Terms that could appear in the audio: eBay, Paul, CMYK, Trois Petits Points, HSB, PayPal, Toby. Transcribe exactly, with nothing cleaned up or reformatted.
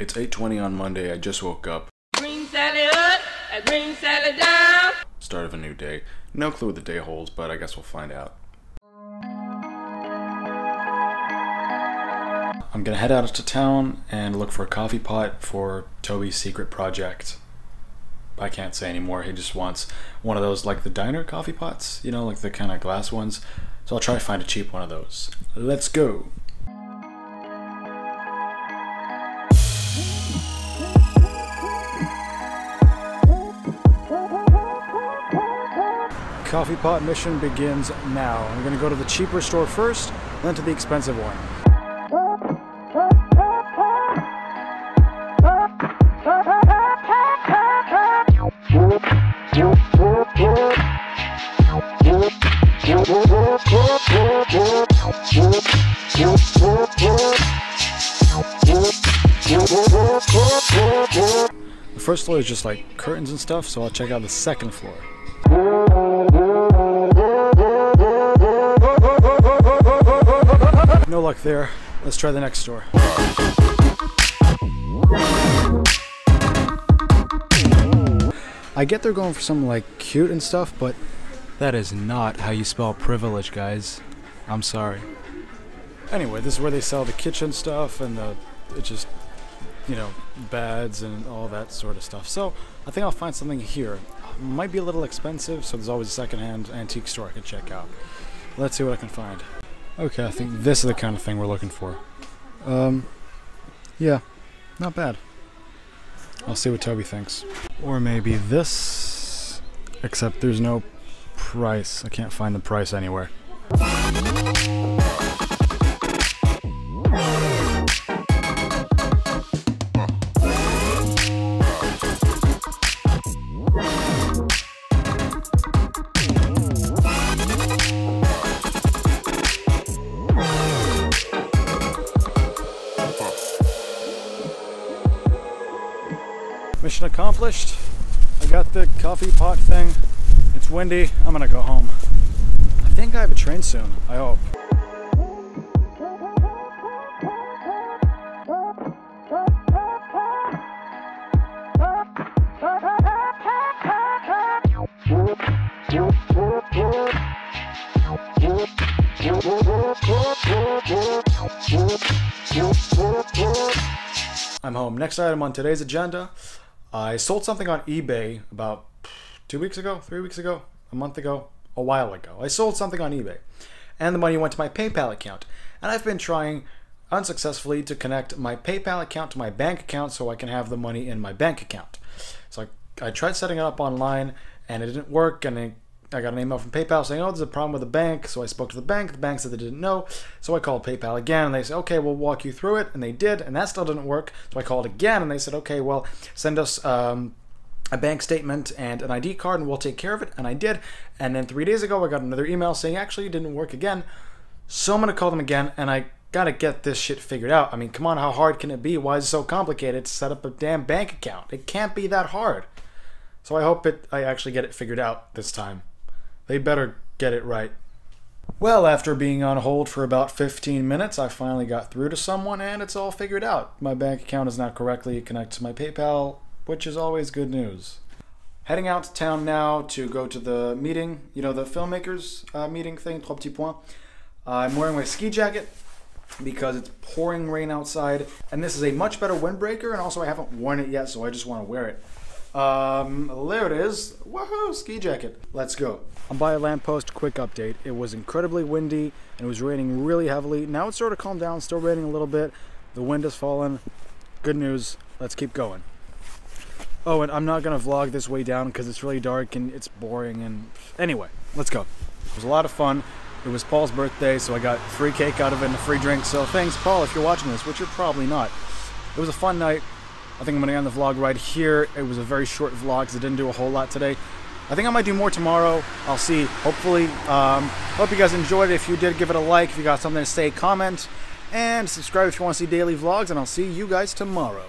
It's eight twenty on Monday, I just woke up. Green salad up, a green salad down. Start of a new day. No clue what the day holds, but I guess we'll find out. I'm gonna head out to town and look for a coffee pot for Toby's secret project. I can't say anymore, he just wants one of those like the diner coffee pots, you know, like the kind of glass ones. So I'll try to find a cheap one of those. Let's go! Coffee pot mission begins now. I'm gonna go to the cheaper store first, then to the expensive one. The first floor is just like curtains and stuff, so I'll check out the second floor. No luck there. Let's try the next door. I get they're going for something like cute and stuff, but that is not how you spell privilege, guys. I'm sorry. Anyway, this is where they sell the kitchen stuff and the, it just, you know, beds and all that sort of stuff. So I think I'll find something here. It might be a little expensive, so there's always a secondhand antique store I can check out. Let's see what I can find. Okay, I think this is the kind of thing we're looking for. Um, yeah, not bad. I'll see what Toby thinks. Or maybe this, except there's no price. I can't find the price anywhere. Mission accomplished. I got the coffee pot thing. It's windy. I'm gonna go home. I think I have a train soon. I hope. I'm home. Next item on today's agenda. I sold something on eBay about two weeks ago, three weeks ago, a month ago, a while ago. I sold something on eBay, and the money went to my PayPal account. And I've been trying unsuccessfully to connect my PayPal account to my bank account so I can have the money in my bank account. So I, I tried setting it up online, and it didn't work, and I, I got an email from PayPal saying, oh, there's a problem with the bank. So I spoke to the bank. The bank said they didn't know. So I called PayPal again, and they said, okay, we'll walk you through it. And they did, and that still didn't work. So I called again, and they said, okay, well, send us um, a bank statement and an I D card, and we'll take care of it. And I did. And then three days ago, I got another email saying, actually, it didn't work again. So I'm going to call them again, and I got to get this shit figured out. I mean, come on, how hard can it be? Why is it so complicated to set up a damn bank account? It can't be that hard. So I hope it, I actually get it figured out this time. They better get it right. Well, after being on hold for about fifteen minutes, I finally got through to someone, and it's all figured out. My bank account is now correctly connected to my PayPal, which is always good news. Heading out to town now to go to the meeting, you know, the filmmakers uh, meeting thing, Trois Petits Points. Uh, I'm wearing my ski jacket because it's pouring rain outside, and this is a much better windbreaker, and also I haven't worn it yet, so I just want to wear it. Um, there it is. Woohoo, ski jacket. Let's go. I'm by a lamppost. Quick update. It was incredibly windy and it was raining really heavily. Now it's sort of calmed down, still raining a little bit. The wind has fallen. Good news. Let's keep going. Oh, and I'm not going to vlog this way down because it's really dark and it's boring. And anyway, let's go. It was a lot of fun. It was Paul's birthday, so I got free cake out of it and a free drink. So thanks, Paul, if you're watching this, which you're probably not. It was a fun night. I think I'm going to end the vlog right here. It was a very short vlog because I didn't do a whole lot today. I think I might do more tomorrow. I'll see, hopefully. Um, hope you guys enjoyed it. If you did, give it a like. If you got something to say, comment. And subscribe if you want to see daily vlogs. And I'll see you guys tomorrow.